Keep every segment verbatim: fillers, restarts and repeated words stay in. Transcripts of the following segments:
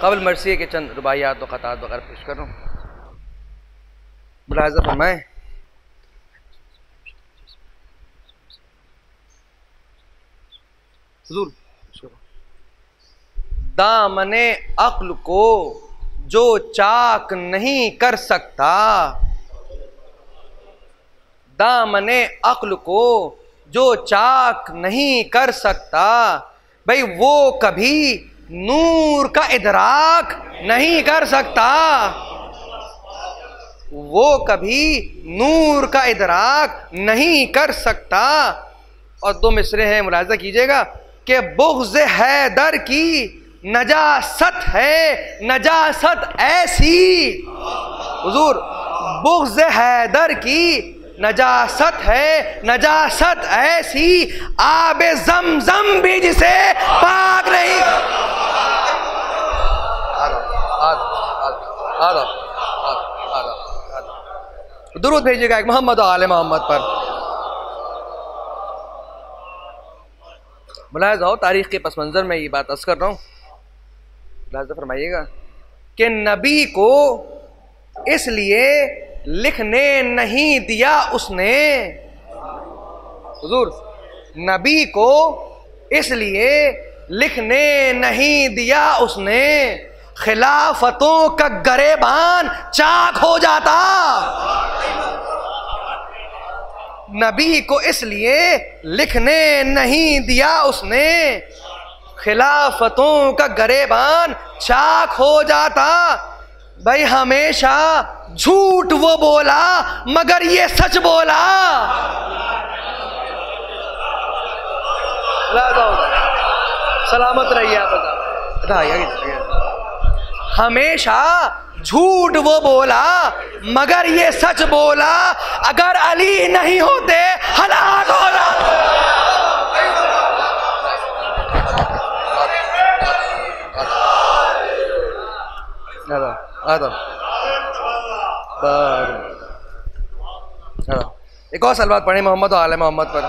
कबल मरसिये के चंद रुबाइयात व ख़तात वगैरह पेश कर रहा हूँ। मुलाहिज़ा फरमाएं। हुज़ूर दामने अक्ल को जो चाक नहीं कर सकता, दामने अक्ल को जो चाक नहीं कर सकता, भाई वो कभी नूर का इदराक नहीं कर सकता, वो कभी नूर का इदराक नहीं कर सकता। और दो मिसरे हैं, मुलाहिज़ा कीजिएगा कि बुग़्ज़ हैदर की नजासत है नजासत ऐसी। हुजूर बुग़्ज़ हैदर की नजासत है नजासत ऐसी, आबे जमजम भी जिसे पाक नहीं। दुरूद भेजिएगा एक मोहम्मद और आले मोहम्मद पर। मुलाहिज़ा हो तारीख़ के पस मंज़र में ये बात अर्ज़ कर रहा हूँ। मुलाहिज़ा फरमाइएगा कि नबी को इसलिए लिखने नहीं दिया उसने, हुजूर नबी को इसलिए लिखने नहीं दिया उसने, खिलाफतों का गरेबान चाक हो जाता। नबी को इसलिए लिखने नहीं दिया उसने, खिलाफतों का गरेबान चाक हो जाता। भाई हमेशा झूठ वो बोला मगर ये सच बोला। सलामत रहिए आप। हमेशा झूठ वो बोला मगर ये सच बोला, अगर अली नहीं होते हलाक हो जाते। एक और सलवात पढ़े मोहम्मद और आले मोहम्मद पर।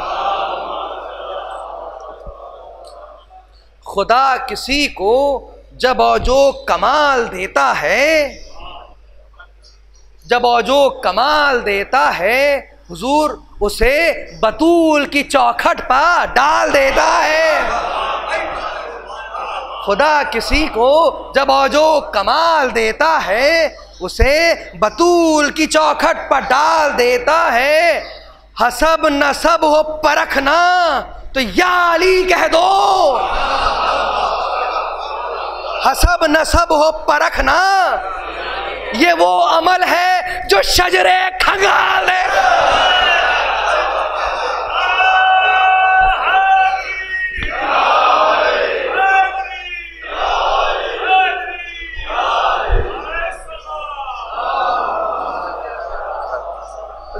खुदा किसी को जब और जो कमाल देता है, जब और जो कमाल देता है, हुजूर उसे बतूल की चौखट पर डाल देता है। खुदा किसी को जब और जो कमाल देता है, उसे बतूल की चौखट पर डाल देता है। हसब नसब हो परखना तो या अली कह दो, हसब नसब हो परखना ये वो अमल है जो शजरे खंगाल है।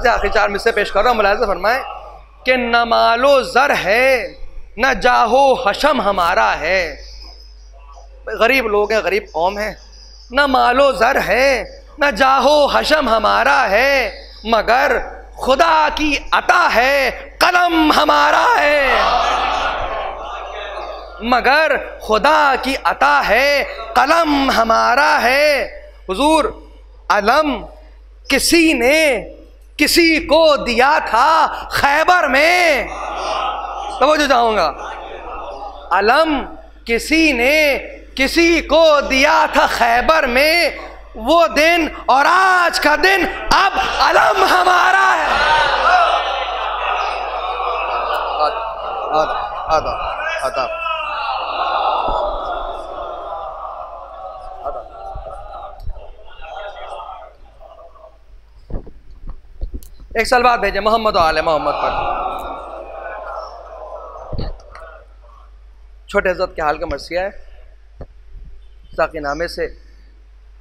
आखिर चार मिसरे पेश कर रहा हूं। मुलाहिज़ा फरमाए कि न मालो जर है न जाहो हशम हमारा है। गरीब लोग हैं, गरीब कौम है, न मालो ज़र है न जाहो हशम हमारा है, मगर खुदा की अता है कलम हमारा है, मगर खुदा की अता है कलम हमारा है। हुजूर अलम किसी ने किसी को दिया था खैबर में, तो जो जाऊँगा, अलम किसी ने किसी को दिया था खैबर में, वो दिन और आज का दिन अब अलम हमारा है। एक सलवात भेजे मोहम्मद और आले मोहम्मद पर। छोटे हजरत के हाल का मरसिया है। के नामे से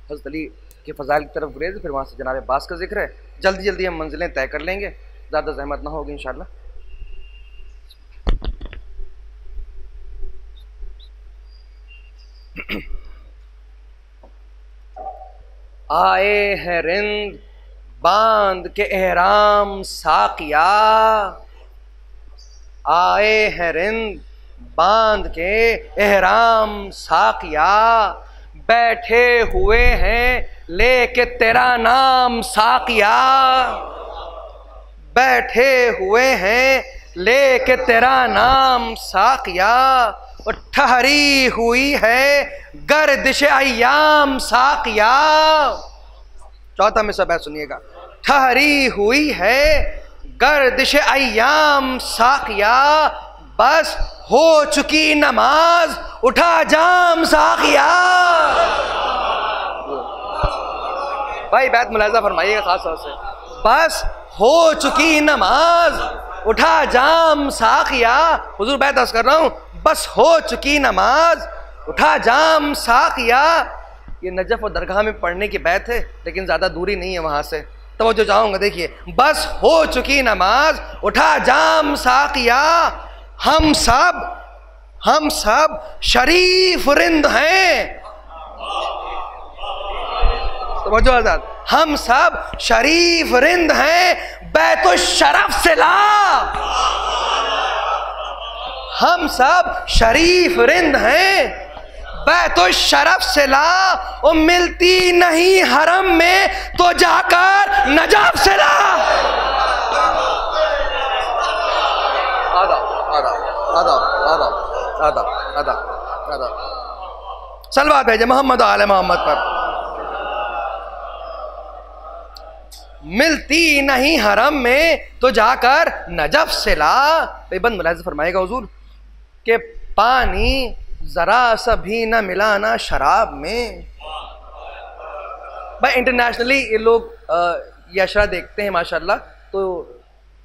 हज़रत अली के फ़ज़ाइल की तरफ गुरेज, फिर वहाँ से जनाब अब्बास का जिक्र है। जल्दी जल्दी हम मंजिलें तय कर लेंगे, ज़्यादा जहमत ना होगी इंशाअल्लाह। आए हैं रिंद बांध के एहराम साकिया, आए हैं रिंद बांध के एहराम साकिया, बैठे हुए हैं लेके तेरा नाम साकिया, बैठे हुए हैं लेके तेरा नाम साकिया। और ठहरी हुई है गर्दिश अय्याम साकिया। चौथा में सब है, सुनिएगा। ठहरी हुई है गर्दिश अय्याम साकिया, बस हो चुकी नमाज उठा जाम साकिया। भाई बात मुलाजा फरमाइएगा खास तौर से, बस हो चुकी नमाज उठा जाम साकिया। हुजूर बात अर्ज कर रहा हूँ, बस हो चुकी नमाज उठा जाम साकिया। ये नजफ़ और दरगाह में पढ़ने की बैत है, लेकिन ज़्यादा दूरी नहीं है वहाँ से, तो वो जो जाऊँगा देखिए। बस हो चुकी नमाज उठा जाम साकिया, हम सब हम सब शरीफ रिंद हैं। तो जो आजाद, हम सब शरीफ रिंद हैं बैतो शरफ से ला। हम सब शरीफ रिंद हैं बैतो शरफ से ला, और मिलती नहीं हरम में तो जाकर नजाफ से ला। आदाब आदाब आदाब आदाब आदाब। सलवात भेजे मोहम्मद आले मोहम्मद पर। मिलती नहीं हरम में तो जाकर नजफ से ला। बंद मुलाज़ फरमाएगा हुजूर के पानी जरा सा भी ना मिलाना शराब में। भाई इंटरनेशनली ये लोग ये अशरा देखते हैं माशाल्लाह, तो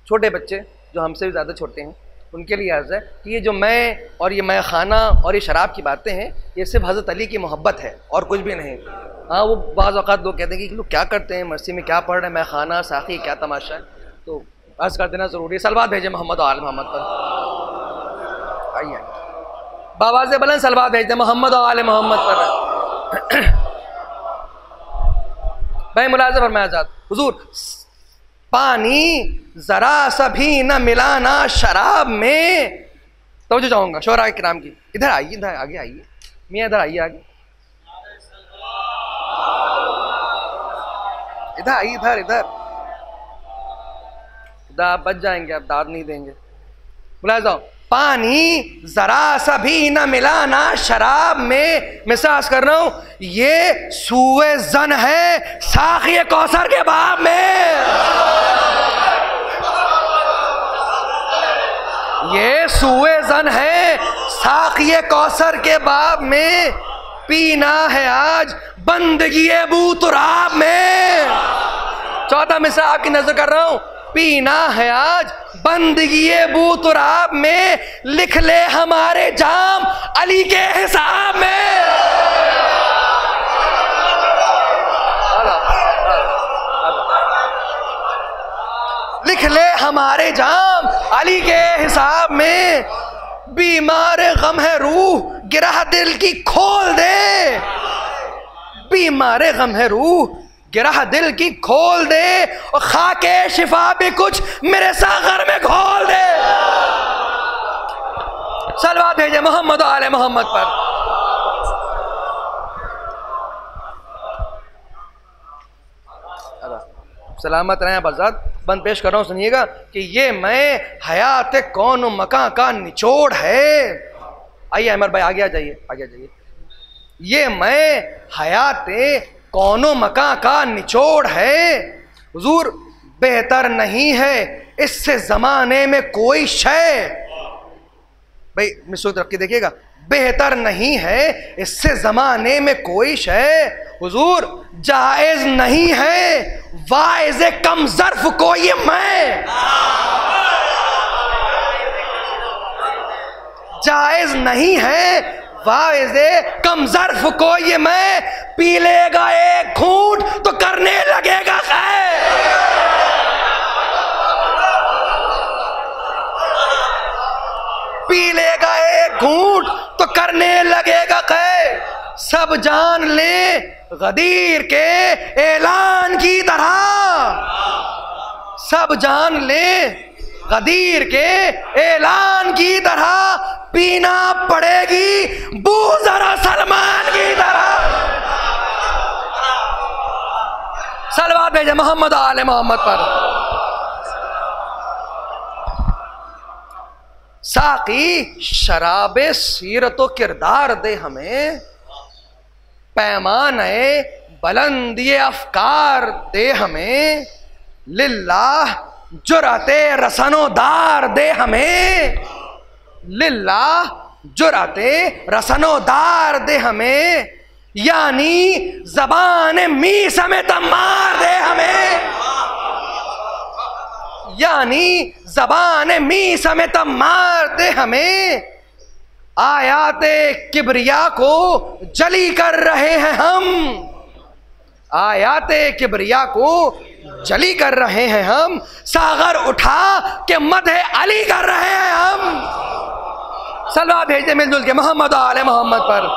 छोटे बच्चे जो हमसे भी ज़्यादा छोटे हैं उनके लिए अर्ज़ है कि ये जो मैं और ये मैं खाना और ये शराब की बातें हैं, ये सिर्फ हज़रत अली की मोहब्बत है और कुछ भी नहीं। हाँ, वो बाज़ औक़ात लोग कहते हैं कि लोग क्या करते हैं मरसी में, क्या पढ़ रहे हैं, मैं खाना साकी क्या तमाशा है। तो अर्ज़ कर देना ज़रूरी है। सलवात भेजें मोहम्मद आल मोहम्मद पर। आइए बाबाज़ बलन सलवात भेज दें मोहम्मद आल मोहम्मद पर। भाई मुलाज़ा फरमाया जात हुजूर, पानी ज़रा सा भी न मिलाना शराब में। तो जो जाऊँगा शोरा के नाम की, इधर आइए, इधर आगे आइए मियाँ, इधर आइए आगे, इधर आइए, इधर इधर इधर। आप बच जाएंगे, आप दाद नहीं देंगे। बुला जाओ, पानी ज़रा सा भी न मिलाना शराब में। मिसाज कर रहा हूँ, ये सूए जन है साखिए कौसर के बाब में। ये सूए जन है साखिए कौसर के बाब में, पीना है आज बंदगी अबू तुराब में। चौथा मिसाल आपकी नजर कर रहा हूँ, पीना है आज बंदगी अबू तुराब में, लिख ले हमारे जाम अली के हिसाब में। लिख ले हमारे जाम अली के हिसाब में, बीमार गम है रूह गिरा दिल की खोल दे। बीमार गम है रूह गिरा दिल की खोल दे, और खाके शिफा भी कुछ मेरे सागर में खोल दे। सलवात भेजे मोहम्मद आले मोहम्मद पर। सलामत रहें आबाद। बंद पेश कर रहा हूँ, सुनिएगा कि ये मैं हयात कौन मकां का निचोड़ है। आइए अमर भाई आगे आ जाइए, आगे आ जाइए। ये मैं हयात कौन मकां का निचोड़ है, हुजूर बेहतर नहीं है इससे ज़माने में कोई शय। भाई मिसोत रख के देखिएगा, बेहतर नहीं है इससे ज़माने में कोई शय, हुजूर जायज़ नहीं है वाइज़े कम ज़र्फ़ को ये मैं। जायज़ नहीं है वाइज़े कम ज़र्फ़ को ये मैं, पी लेगा एक घूंट तो करने लगेगा खैर। पी लेगा एक घूंट तो करने लगेगा खैर, सब जान ले गदीर के ऐलान की तरह। सब जान ले गदीर के ऐलान की तरह, पीना पड़ेगी बू ज़रा सलमान की तरह। भेजे मोहम्मद आले मोहम्मद पर। साकी शराबे सीरतो किरदार दे हमें, पैमाने बुलंदिए अफकार दे हमें, लिल्लाह जुराते रसनोदार दे हमें, लिल्लाह जुराते रसनोदार दे हमें, यानी जबान मी समेत मार दे हमें, यानी जबान मी समेत मार दे हमें। आयाते किबरिया को जली कर रहे हैं हम, आयाते किबरिया को जली कर रहे हैं हम, सागर उठा के मदहे अली कर रहे हैं हम। सलवा भेजे मिलजुल के मोहम्मद आले मोहम्मद पर।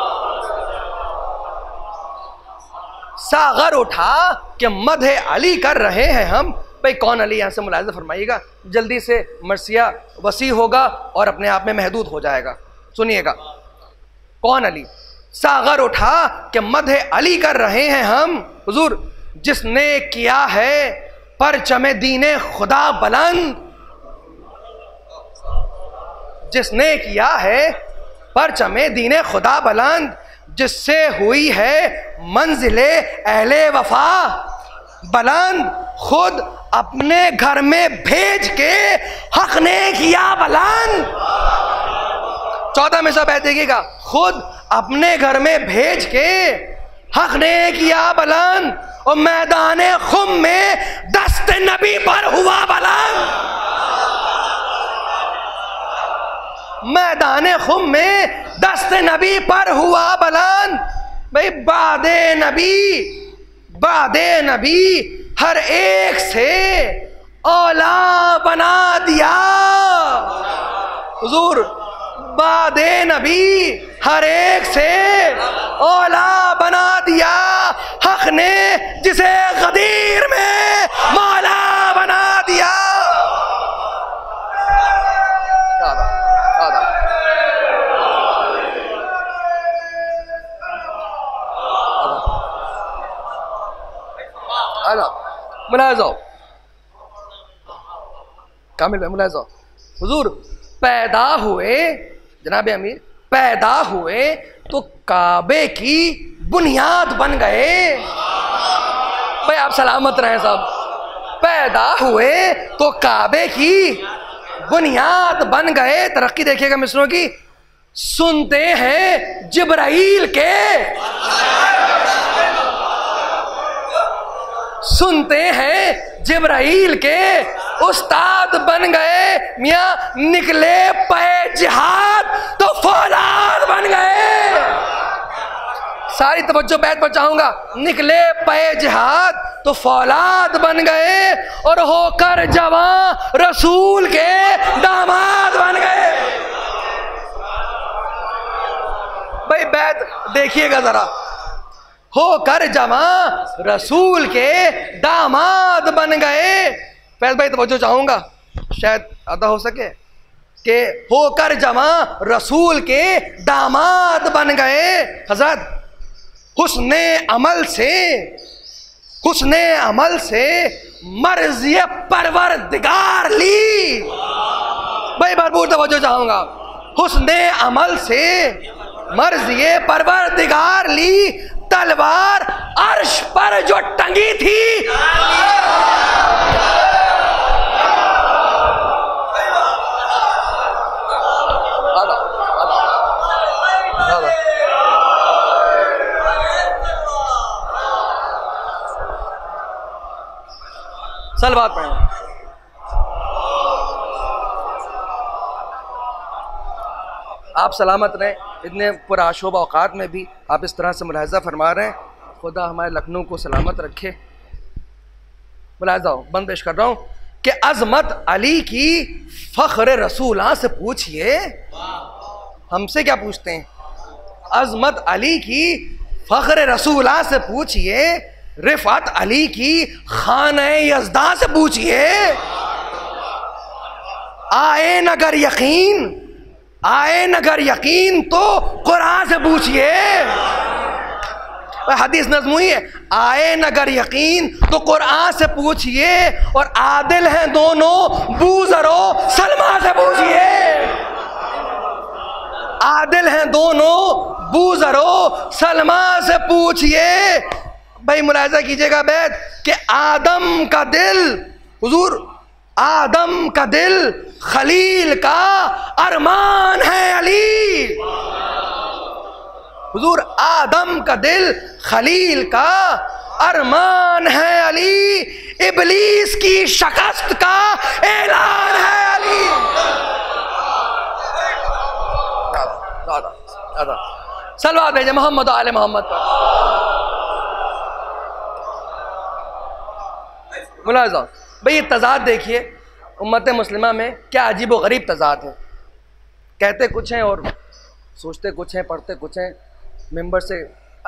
सागर उठा के मदहे अली कर रहे हैं हम। भाई कौन अली, यहाँ से मुलाहिज़ा फरमाइएगा, जल्दी से मर्सिया वसी होगा और अपने आप में महदूद हो जाएगा। सुनिएगा कौन अली, सागर उठा के मदहे अली कर रहे हैं हम। हुजूर, जिसने किया है परचम दीने खुदा बुलंद, जिसने किया है परचम दीने खुदा बुलंद, जिससे हुई है मंजिले अहले वफा बुलंद, खुद अपने घर में भेज के हक ने किया बुलंद। चौदह में सब देखिएगा, खुद अपने घर में भेज के हक ने किया बुलंद, और मैदान खुम में दस्त नबी पर हुआ बुलंद, मैदान खुम में दस्त नबी पर हुआ बुलंद। भाई बादे नबी, बादे नबी हर एक से औला बना दिया। हुजूर, बादे नबी हर एक से औला बना दिया, हक ने जिसे गदीर में मौला बना दिया। आदा, आदा। आदा। मुलाहिज़ा कामिल, मुलाहिज़ा। हुजूर पैदा हुए जनाब अमीर, पैदा हुए तो काबे की बुनियाद बन गए। भाई आप सलामत रहे साहब, पैदा हुए तो काबे की बुनियाद बन गए। तरक्की देखिएगा मिस्रों की, सुनते हैं जिब्राइल के, सुनते हैं जिब्राइल के उस्ताद बन गए। मियाँ निकले पे जिहाद तो फौलाद बन गए। सारी तवज्जो बैठ पर चाहूंगा, निकले पे जिहाद तो फौलाद बन गए, और होकर जवां रसूल के दामाद बन गए। भाई बैठ देखिएगा जरा, होकर जवां रसूल के दामाद बन गए। फैज भाई तवज्जो चाहूँगा, शायद अदा हो सके, कि होकर जवां रसूल के दामाद बन गए। हजरत हुस्ने अमल से, हुस्ने अमल से मर्ज़ी परवरदिगार ली। भाई भरपूर तवज्जो चाहूँगा, हुस्ने अमल से मर्ज़ी परवरदिगार ली, तलवार अर्श पर जो टंगी थी। सलवात पढ़ो। आप सलामत रहें, इतने पुराशोभ औकात में भी आप इस तरह से मुलाहिज़ा फरमा रहे हैं। खुदा हमारे लखनऊ को सलामत रखे। मुलाहिज़ा बंद पेश कर रहा हूँ कि अजमत अली की फ़ख्र रसूलां से पूछिए। हमसे क्या पूछते हैं? अजमत अली की फ़ख्र रसूलां से पूछिए, रिफात अली की खाने यज़दा से पूछिए। आए नगर यकीन, आए नगर यकीन तो कुरान से पूछिए। हदीस नज़्म हुई है, आए नगर यकीन तो कुरान से पूछिए और आदिल हैं दोनों बूजरो सलमा से पूछिए। आदिल हैं दोनों बूजरो सलमा से पूछिए। भाई मुलाहिजा कीजिएगा बैत कि आदम का दिल, हुजूर आदम का दिल खलील का अरमान है अली। हुजूर आदम का दिल खलील का अरमान है अली, इबलीस की शिकस्त का ऐलान है अली। सलवात भेजे मोहम्मद आले मोहम्मद पर। मुलाहिजा भाई ये तजाद देखिए उम्मत मुस्लिमा में क्या अजीब व गरीब तजाद है। कहते कुछ हैं और सोचते कुछ हैं, पढ़ते कुछ हैं। मेंबर से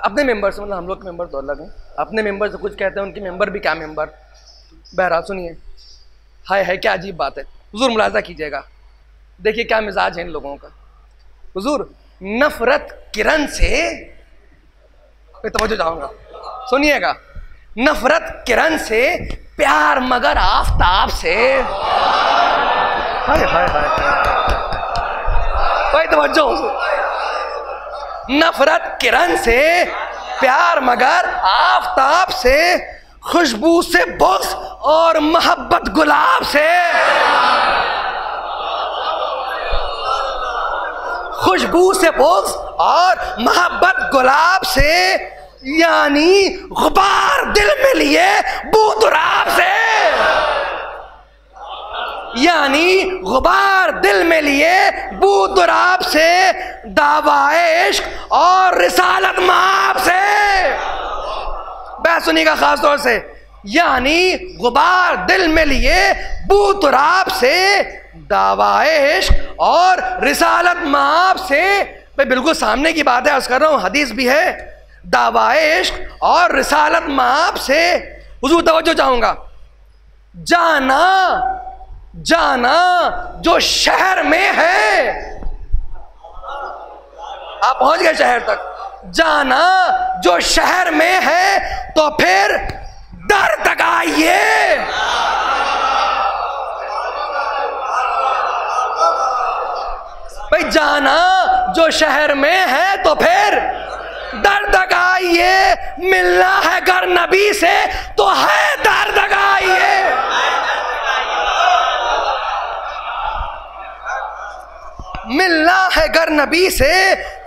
अपने मेंबर से मतलब हम लोग के मेंबर तो अलग हैं, अपने मेंबर से कुछ कहते हैं, उनके मेंबर भी क्या मेंबर। बहरहाल सुनिए, हाय हाय क्या अजीब बात है। हुजूर मुलाहिजा कीजिएगा, देखिए क्या मिजाज है इन लोगों का। हुजूर नफरत किरण से, तवज्जो चाहूँगा सुनिएगा, नफरत किरण से प्यार मगर आफताब से। हाय हाय हाय भाई तवज्जो। नफरत किरण से प्यार मगर आफताब से, खुशबू से बुग़्ज़ और मोहब्बत गुलाब से। खुशबू से बुग़्ज़ और मोहब्बत गुलाब से, यानी गुबार दिल में लिए बूतराब से, यानी गुबार दिल में लिए बूतराब से, दावाए इश्क और रिसालत माप से। बस सुनिएगा खास तौर से, यानी गुबार दिल में लिए बूतराब से, दावाए इश्क और रिसालत माप से। भाई बिल्कुल सामने की बात है, अर्ज कर रहा हूँ, हदीस भी है। दावाए इश्क और रिसालत माप से, हुजूर तवज्जो चाहूँगा, जाना जाना जो शहर में है। आप पहुँच गए शहर तक। जाना जो शहर में है तो फिर दर तक आइए। भाई जाना जो शहर में है तो फिर दर्द आइए, मिलना है घर नबी से तो है दर्द आइए। मिलना है घर नबी से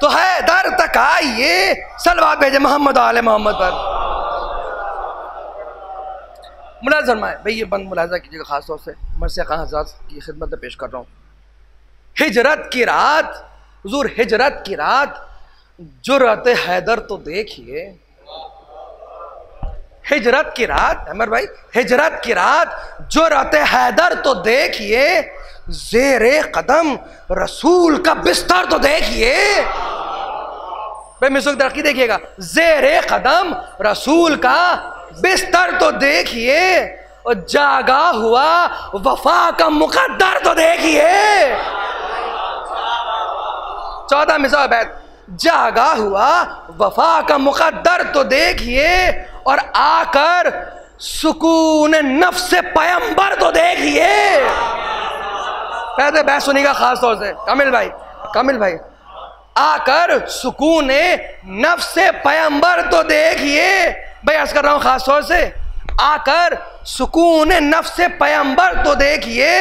तो है दर तक आइए। सलवात भेजे मोहम्मद आले मोहम्मद पर। मुलाज़ा फरमाए भाई, ये बंद मुलाज़ा कीजिएगा खास तौर से, मर्सिया खान हज़रात की खिदमत में पेश कर रहा हूँ। हिजरत की रात, हुजूर हिजरत की रात जुर्रत हैदर तो देखिए। हिजरत की रात, अमर भाई, हिजरत की रात जुर्रत हैदर तो देखिए, जेरे कदम रसूल का बिस्तर तो देखिए। भाई मिसुक तरक्की देखिएगा, जेरे कदम रसूल का बिस्तर तो देखिए, और जागा हुआ वफा का मुकद्दर तो देखिए। चौदह मिसो बैत, जागा हुआ वफा का मुकद्दर तो देखिए, और आकर सुकून नफ्स पैगंबर तो देखिए। पहले बहस सुनिएगा खास तौर से, कामिल भाई कामिल भाई, आकर सुकून नफ्स पैगंबर तो देखिए। भाई अर्ज कर रहा हूँ खास तौर से, आकर सुकून नफ्स पैगंबर तो देखिए।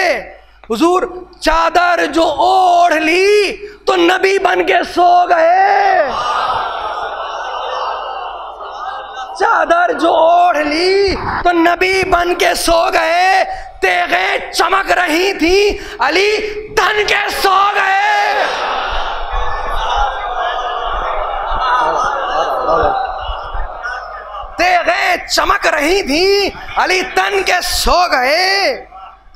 हुजूर चादर जो ओढ़ ली तो नबी बन के सो गए। चादर जो ओढ़ ली तो नबी बन के सो गए, तेगे चमक रही थी अली धन के सो गए। तेगे चमक रही थी अली तन के सो गए।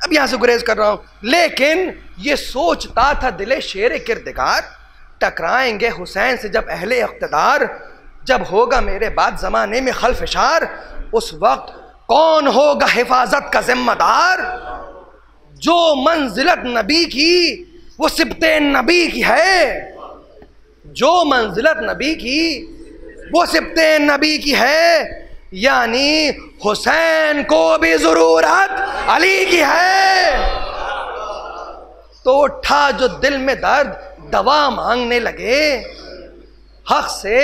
अब यहां से गुरेज कर रहा हूं, लेकिन ये सोचता था दिले शेर किरदगार, टकराएंगे हुसैन से जब अहले इख्तदार, जब होगा मेरे बाद जमाने में खलफशार, उस वक्त कौन होगा हिफाजत का जिम्मेदार। जो मंजिलत नबी की वो सिबते नबी की है, जो मंजिलत नबी की वो सिफ़तें नबी की है, यानी हुसैन को भी ज़रूरत अली की है। तो उठा जो दिल में दर्द दवा मांगने लगे, हक़ से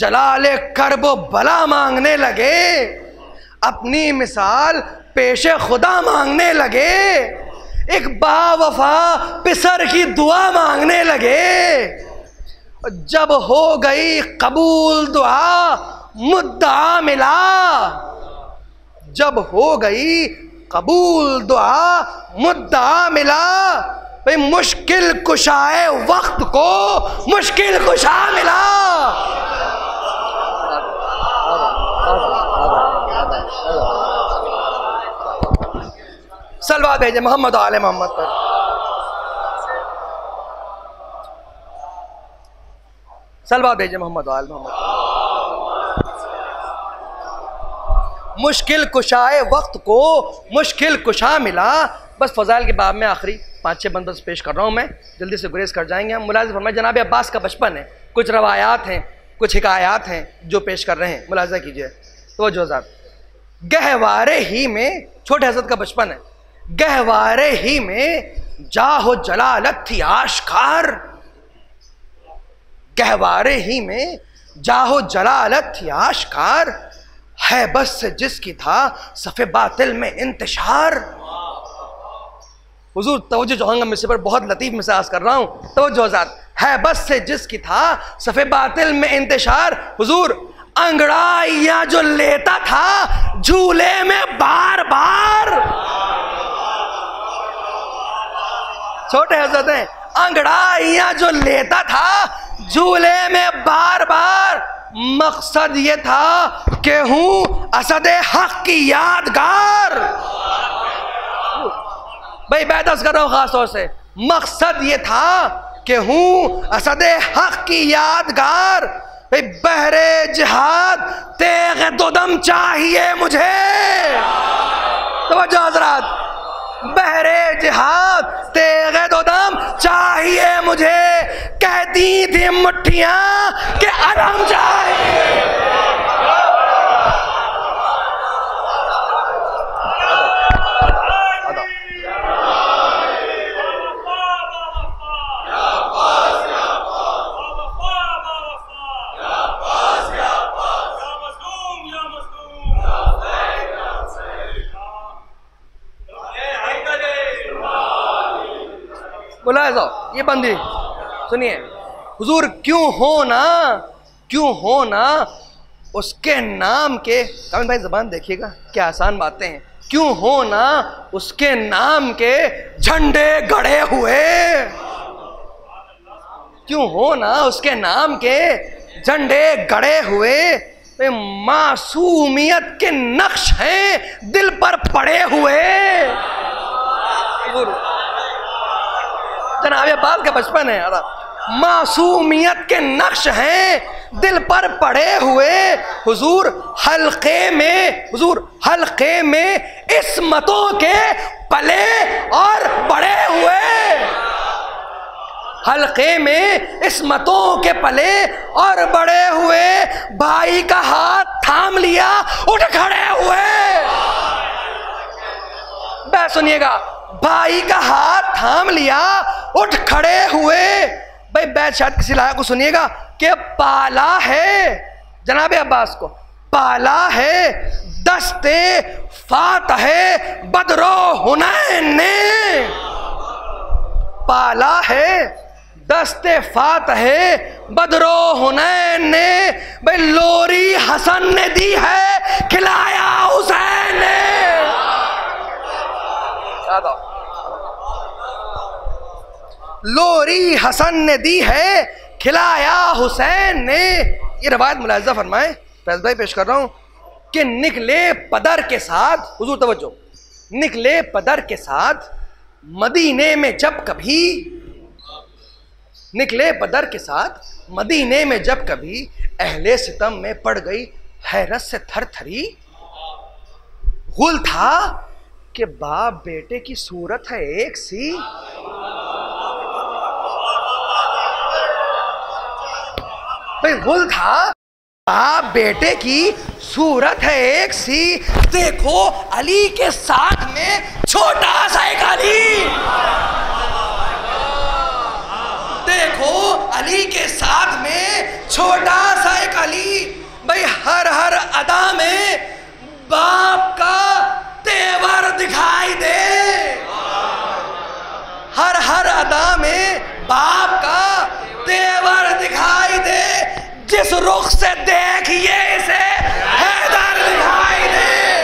जलाले कर्ब बला मांगने लगे, अपनी मिसाल पेशे खुदा मांगने लगे, एक बावफा पिसर की दुआ मांगने लगे। जब हो गई कबूल दुआ मुद्दा मिला, जब हो गई कबूल दुआ मुद्दा मिला, भाई मुश्किल कुशाए वक्त को मुश्किल कुशा मिला। सलवा भेजे मोहम्मद आले मोहम्मद पर। सलवा भेजे मोहम्मद आले मोहम्मद। मुश्किल कुशाए वक्त को मुश्किल कुशा मिला। बस फ़ज़ाइल के बाब में आखिरी पाँच छः बंद बस पेश कर रहा हूँ मैं, जल्दी से गुरेज कर जाएंगे हम। मुलाज़ा फरमाए, जनाब अब्बास का बचपन है, कुछ रवायात हैं, कुछ हिकायात हैं जो पेश कर रहे हैं, मुलाज़ा कीजिए। तो जो साहब, गहवारे ही में छोटे हजरत का बचपन है, गहवारे ही में जाहो जलालत थी आश्कार, गहवारे ही में जाहो जलालत थी आश्कार, है बस से जिसकी था सफ़े बातिल में इंतशार। हुजूर तवज्जो चाहूँगा मिस्र पर, बहुत लतीफ़ मिसाज कर रहा हूँ, तवज्जो हज़रात। है बस से जिसकी था सफ़े बातिल में इंतशार, हुजूर अंगड़ाइया जो लेता था झूले में बार बार। छोटे हजरत हैं, अंगड़ाइया जो लेता था झूले में बार बार, मकसद ये था कि हूँ असद हक की यादगार। भाई बैदस कर रहा हूँ खास तौर से, मकसद ये था कि हूँ असद हक की यादगार, बहरे जिहाद तेग दो दम चाहिए मुझे। तवज्जो हज़रात, बहरे जिहाद तेग दो दम चाहिए मुझे, कहती थी मुठ्ठियाँ के आराम चाहिए। मुलाज़ा ये बंदी सुनिए, हुजूर क्यों हो ना, क्यों हो ना उसके नाम के, कामिल भाई ज़बान देखिएगा क्या आसान बातें हैं, क्यों हो ना उसके नाम के झंडे गड़े हुए, क्यों हो ना उसके नाम के झंडे गड़े हुए, वे मासूमियत के नक्श हैं दिल पर पड़े हुए। हुजूर जनाब अब्बास का बचपन है, मासूमियत के नक्श हैं दिल पर पड़े हुए, हुजूर हल्के में, हुजूर हल्के में इस्मतों के पले और बड़े हुए, हल्के में इस्मतों के पले और बड़े हुए, भाई का हाथ थाम लिया उठ खड़े हुए। बस सुनिएगा, भाई का हाथ थाम लिया उठ खड़े हुए। भाई बैठ शायद किसी लायक को सुनिएगा कि पाला है जनाब अब्बास को, पाला है दस्ते फातह बदरो हुनैन ने, पाला है दस्ते फातह बदरो हुनैन ने, भाई लोरी हसन ने दी है खिलाया हुसैन ने। लोरी हसन ने दी है खिलाया हुसैन ने। ये रवायत मुलाहिज़ा फरमाए, फैज़ भाई पेश कर रहा हूँ कि निकले पदर के साथ, हुजूर तवज्जो, निकले पदर के साथ मदीने में जब कभी, निकले पदर के साथ मदीने में जब कभी, अहले सितम में पड़ गई हैरत से थर थरी, गुल था कि बाप बेटे की सूरत है एक सी। भाई गुल था बाप बेटे की सूरत है एक सी, देखो अली के साथ में छोटा सा एक अली, देखो अली के साथ में छोटा सा एक अली। भाई हर हर अदा में बाप का तेवर दिखाई दे, हर हर अदा में बाप का तेवर दिखाई दे, जिस रुख से देखिए इसे हैदर दिखाई दे।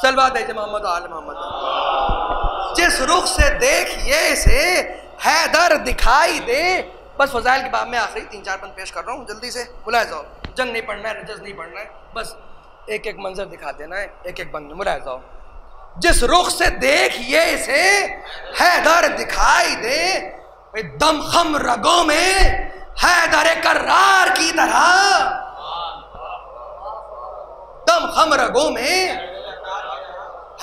सलवा दे मोहम्मद आल मोहम्मद, जिस रुख से देखिए इसे हैदर दिखाई दे। बस फजाइल के बाब में आखिरी तीन चार पंद पेश कर रहा हूँ, जल्दी से बुलाए जाओ, जंग नहीं पढ़ना है, रजस नहीं पढ़ना है, बस एक एक मंजर दिखा देना है, एक एक बंद बुलाए जाओ। जिस रुख से देखिए इसे हैदर दिखाई दे, दमखम रगों में हैदर करार की तरह, दमखम रगों में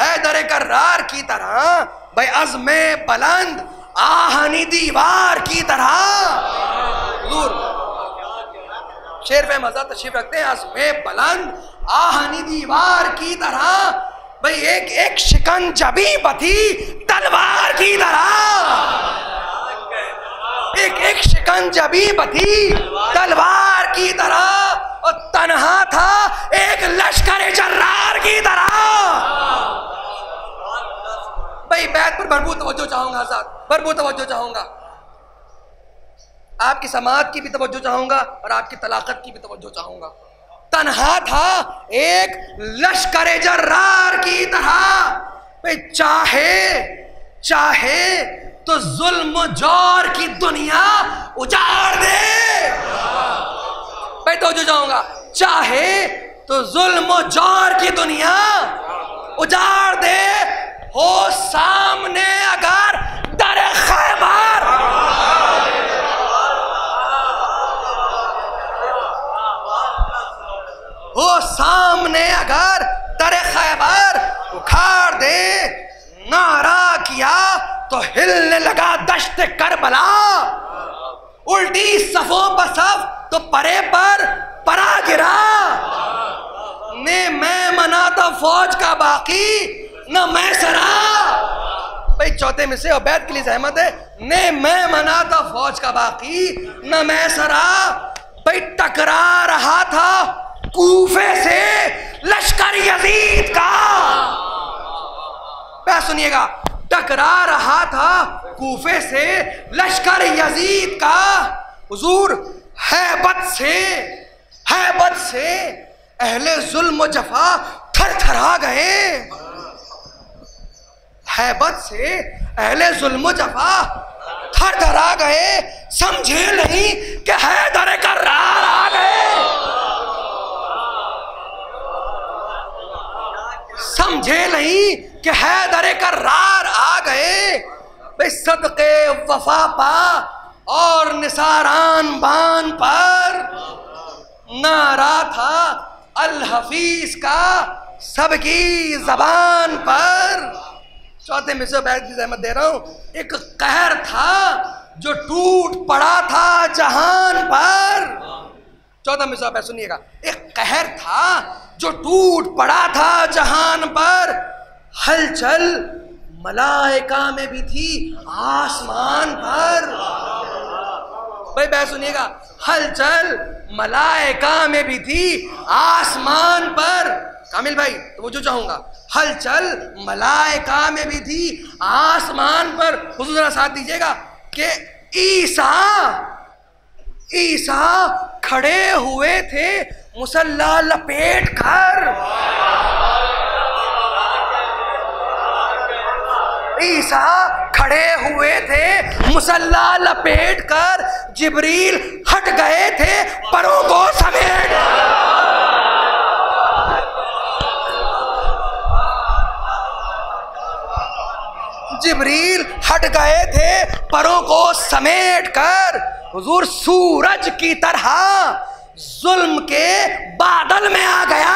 हैदर करार की तरह, भाई अज़्मे बुलंद आहनी दीवार की तरह। दूर शेर पे मजा तशरीफ रखते हैं, अज़्मे बुलंद आहनी दीवार की तरह, भाई एक एक शिकंजबी बधी तलवार की तरह, एक एक शिकंजबी बधी तलवार की तरह, और तन्हा था एक लश्कर जर्रार की तरह। भाई बैत पर भरपूर तवज्जो चाहूंगा साथ, भरपूर तवज्जो चाहूंगा, आपकी समाज की भी तवज्जो चाहूंगा और आपकी तलाकत की भी तवज्जो चाहूंगा। तन्हा था एक लश्कर जर्रार की तरह, भाई चाहे चाहे तो जुल्म जौर की दुनिया उजाड़ दे। भाई तवज्जो चाहूंगा, चाहे तो जुल्म जौर की दुनिया उजाड़ दे, हो सामने अगर दर खैबर, हो सामने अगर दर खैबर उखाड़ दे, नारा किया तो हिलने लगा दश्त करबला, उल्टी सफों पर सफ तो परे पर परा गिरा, ने मैं मनाता फौज का बाकी न मैं सरा। भाई चौथे में से और बैत के लिए सहमत है, ने मैं मना था फौज का बाकी न मैं सरा, भाई टकरा रहा था कूफे से लश्कर यजीद का। भाई सुनिएगा, टकरा रहा था कूफे से लश्कर यजीद का, हुजूर हैबत से हैबत से अहले जुल्म व जफा थरथरा गए, हैबत से अहले जुल्म जफा थरथरा गए, समझे नहीं कि हैदर करार आ गए, समझे नहीं कि हैदर करार आ गए। भाई सदके वफा पा और निसारान बान पर, नारा था अल हफीज का सबकी जबान पर। चौथे मिसर बैग की जहमत दे रहा हूँ, एक कहर था जो टूट पड़ा था जहान पर, चौथा मिसर बैग सुनिएगा, एक कहर था जो टूट पड़ा था जहान पर, हलचल मलाइका में भी थी आसमान पर। भाई बैग सुनिएगा, हलचल मलाइका में भी थी आसमान पर, कामिल भाई तो वो जो चाहूंगा, हलचल मलाइका में भी थी आसमान पर, हुजूर साथ दीजिएगा, कि ईसा ईसा खड़े हुए थे मुसल्ला लपेट कर, ईसा खड़े हुए थे मुसल्ला लपेट कर, जिब्रील हट गए थे परों को समेट। जिब्रील हट गए थे परों को समेट कर, हुजूर सूरज की तरह जुल्म के बादल में आ गया,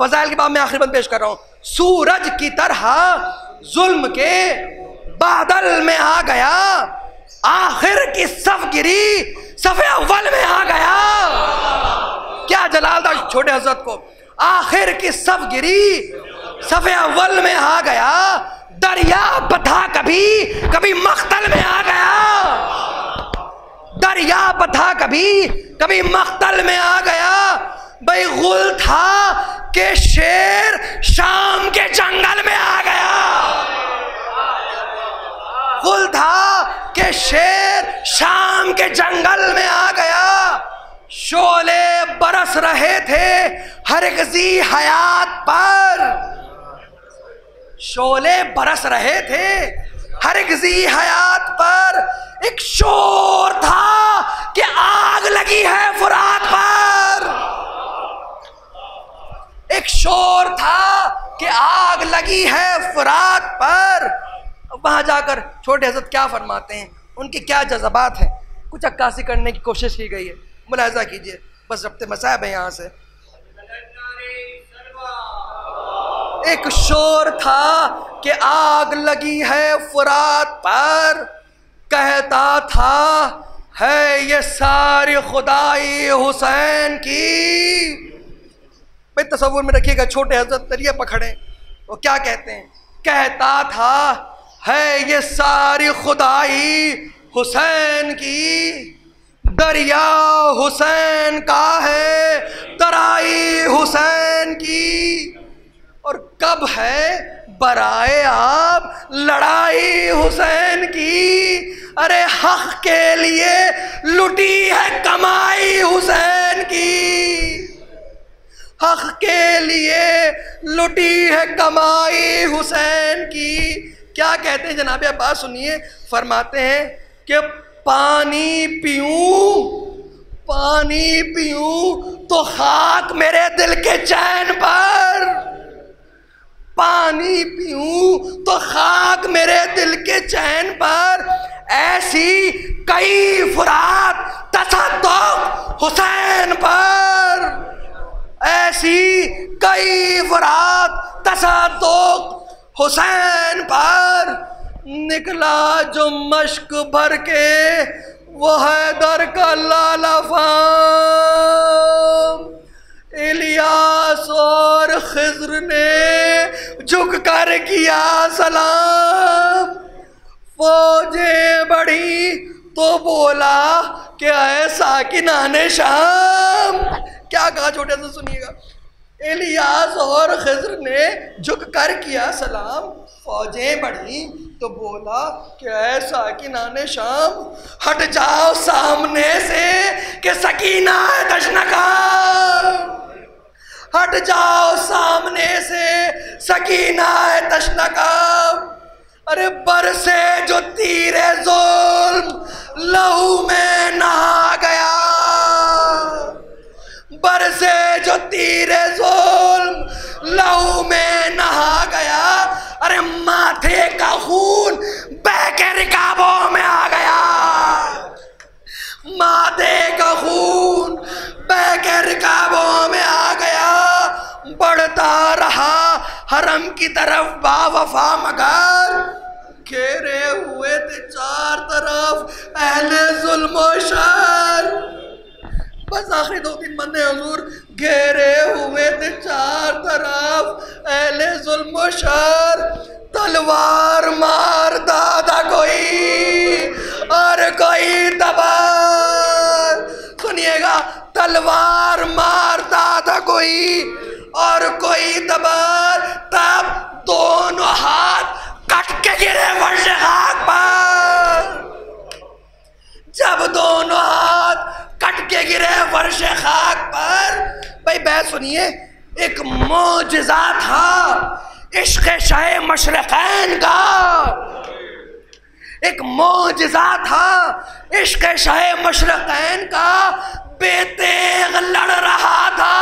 फजाइल के बाब में आखिरी बंद पेश कर रहा हूँ। सूरज की तरह जुल्म के बादल में आ गया, आखिर की सफ गिरी सफे अव्वल में आ गया। क्या जलाल था छोटे हजरत को। आखिर की सफ गिरी सफे अव्वल में आ गया, दरिया बथा कभी कभी मख्तल में आ गया। दरिया बथा कभी कभी मख्तल में आ गया, भाई गुल था के शेर शाम के जंगल में आ गया। गुल था के शेर शाम के जंगल में आ गया। शोले बरस रहे थे हरगजी हयात पर, शोले बरस रहे थे हरगजी हयात पर, एक शोर था कि आग लगी है फुरात पर। एक शोर था कि आग लगी है फुरात पर। वहां जाकर छोटे हजरत क्या फरमाते हैं, उनके क्या जज्बात हैं, कुछ अक्कासी करने की कोशिश की गई है, मुलाहजा कीजिए। बस रब्ते मसाइब है यहाँ से। एक शोर था कि आग लगी है फुरात पर, कहता था है ये सारी खुदाई हुसैन की। भाई तस्वुर में रखिएगा, छोटे हजरत दरिया पकड़े, वो क्या कहते हैं। कहता था है ये सारी खुदाई हुसैन की, दरिया हुसैन का है तराई हुसैन की, और कब है बराए आप लड़ाई हुसैन की। अरे हक के लिए लुटी है कमाई हुसैन की, हक के लिए लुटी है कमाई हुसैन की। क्या कहते हैं जनाब अब्बास, सुनिए, फरमाते हैं कि पानी पीऊं पानी पीऊं तो खाक मेरे दिल के चैन पर, पानी पीऊं तो खाक मेरे दिल के चैन पर, ऐसी कई फुरात तसद्दुक़ हुसैन पर, ऐसी कई फुरात तसद्दुक़ हुसैन पर। निकला जो मश्क भर के वो हैदर का लाला फाम, इलियास और खिज्र ने झुक कर किया सलाम। फौजे बढ़ी तो बोला कि ऐ साकिनाने शाम। क्या कहा छोटे से, सुनिएगा। इलियास और खिज्र ने झुक कर किया सलाम, फौजे बढ़ी तो बोला कि ऐ साकिनाने शाम, हट जाओ सामने से कि सकीना है तशनका, हट जाओ सामने से सकीना है तशना का। अरे बरसे जो तीरे जुल्म लहू में नहा गया, बरसे जो तीरे जुल्म लहू में नहा गया, अरे माथे का खून बह के रिकाबों में आ गया, माथे का खून बह के रिकाबों में आ गया। बढ़ता रहा हरम की तरफ बावफा मगर, घेरे हुए थे चार तरफ अहले जुल्म और शर। बस आखिरी दो तीन बंदे हुजूर, घेरे हुए थे चार तरफ अहले जुल्म और शर, तलवार मार दादा कोई और कोई तबार। सुनिएगा, तलवार मारता था कोई और कोई तबार, तब दोनों हाथ कट के गिरे फर्श खाक पर। जब दोनों हाथ कट के गिरे फर्श खाक पर, भाई बहस सुनिए, एक मौजज़ा था इश्क़ शाह मशरक़ैन का, एक मौजज़ा था इश्क़ शाह मशरक़ैन का। बेतेग लड़ रहा था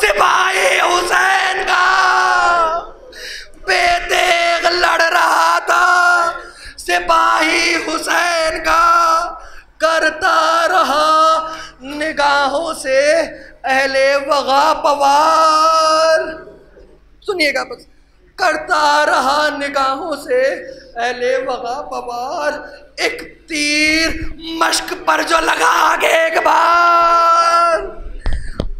सिपाही हुसैन का, बेतेग लड़ रहा था सिपाही हुसैन का। करता रहा निगाहों से अहले वग़ा पवार, सुनिएगा बस। करता रहा निगाहों से अहले वगा बवाल, एक तीर मश्क पर जो लगा आगे एक बार,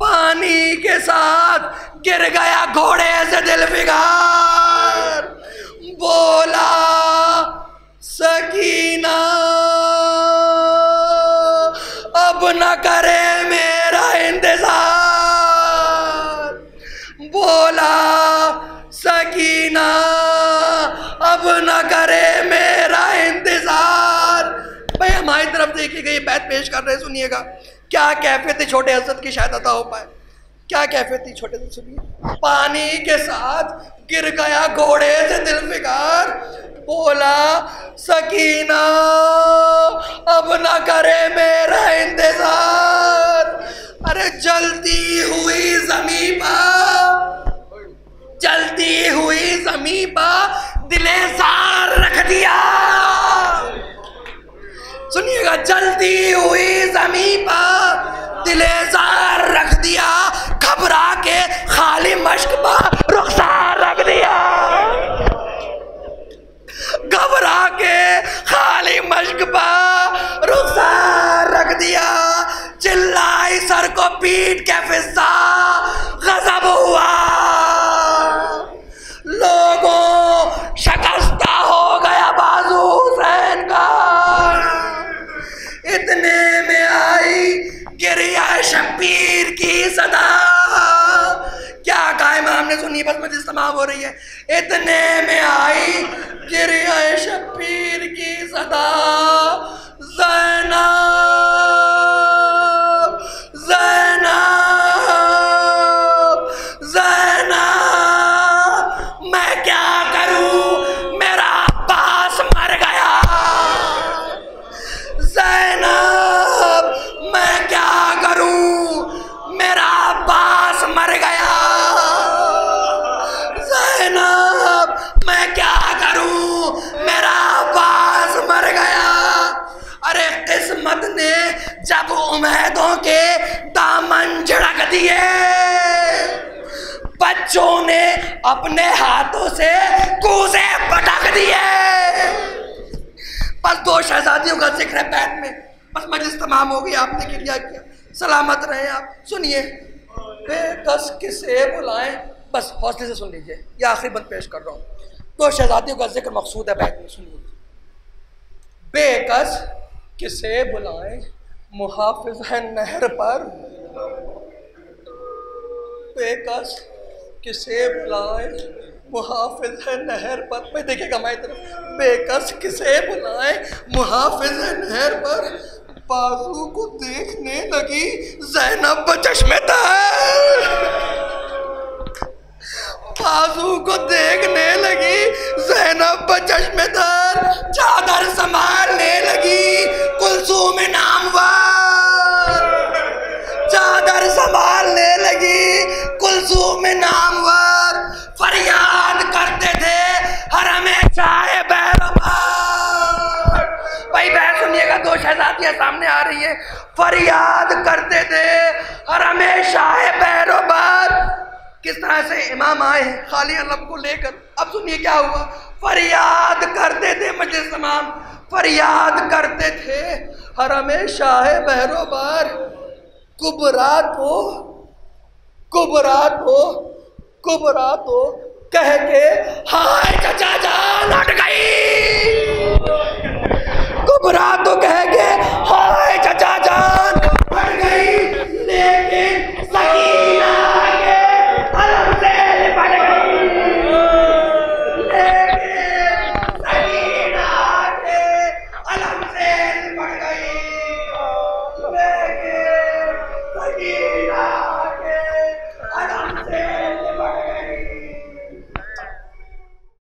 पानी के साथ गिर गया घोड़े से दिल बिगार। बोला सकीना अब न करे मेरा इंतजार, बोला सकीना अब न करे मेरा इंतजार। भाई हमारी तरफ देखिए गई बैत पेश कर रहे हैं, सुनिएगा। क्या कैफियत थी छोटे हसरत की, शायद अता हो पाए। क्या कैफियत थी छोटे से, सुनिए। पानी के साथ गिर गया घोड़े से दिल फिकार, बोला सकीना अब न करे मेरा इंतजार। अरे जलती हुई जमी पर, जलती हुई जमी पर दिले सार रख दिया। सुनिएगा, जलती हुई जमी पर दिले सार रख दिया, घबरा के खाली मश्क पर रुखसार रख दिया, घबरा के खाली मशकबा रुखसार रख दिया। चिल्लाई सर को पीट के फिजा गजब हुआ, लोगों शकस्ता हो गया बाजू हुसैन का। इतने में आई गिरिया शब्बीर की सदा। क्या कहा इमाम ने, सुनी बस मुझे इस्तेमाल हो रही है। इतने में आई गिरिया शब्बीर की सदा, ज़ैनब ज़ैनब ज़ैनब मैं क्या करूं मेरा अब्बास मर गया, ज़ैनब मैं क्या करूं मेरा अब्बास मर गया, ज़ैनब मैं क्या मेरा बास मर गया। अरे किस्मत ने जब उम्मीदों के दामन झड़क दिए, बच्चों ने अपने हाथों से कूसे पटक दिए। बस दो शहजादियों का जिक्र है बैत में, बस मजलिस तमाम हो गई। आपने क्रिया किया, सलामत रहे आप। सुनिए, बेकस किसे बुलाएं, बस हौसले से सुन लीजिए। यह आखिरी बंद पेश कर रहा हूँ। दो शहजादियों का जिक्र मकसूद है बैत में, सुनिए। बेकस किसे बुलाएं मुहाफिज है नहर पर, बेकस किसे बुलाएं मुहाफिज है नहर पर। भाई देखिएगा हमारी तरफ, बेकस किसे बुलाएं मुहाफिज है नहर पर, बाजू को देखने लगी ज़ैनब चश्मे तहर, बाजू को देखने लगी ज़ैनब चश्मे दर, चादर संभालने लगी कुलसूम नामवर, चादर संभालने लगी कुलसूम नामवर। फरियाद करते थे हरमे चाहे बैरबार। भाई बहन सुनिएगा, दो शहजादियाँ सामने आ रही है। फरियाद करते थे हरमे शाहे बैरबार, किस तरह से इमाम आए हैं खाली अलम को लेकर। अब सुनिए क्या हुआ। फरियाद करते थे मजलिस तमाम, फरियाद करते थे हरमे शाह बहरोबार, कुबरा को कुबरा को कुबरा को कह के हाय चचा जान हट गई, कुबरा तो कह के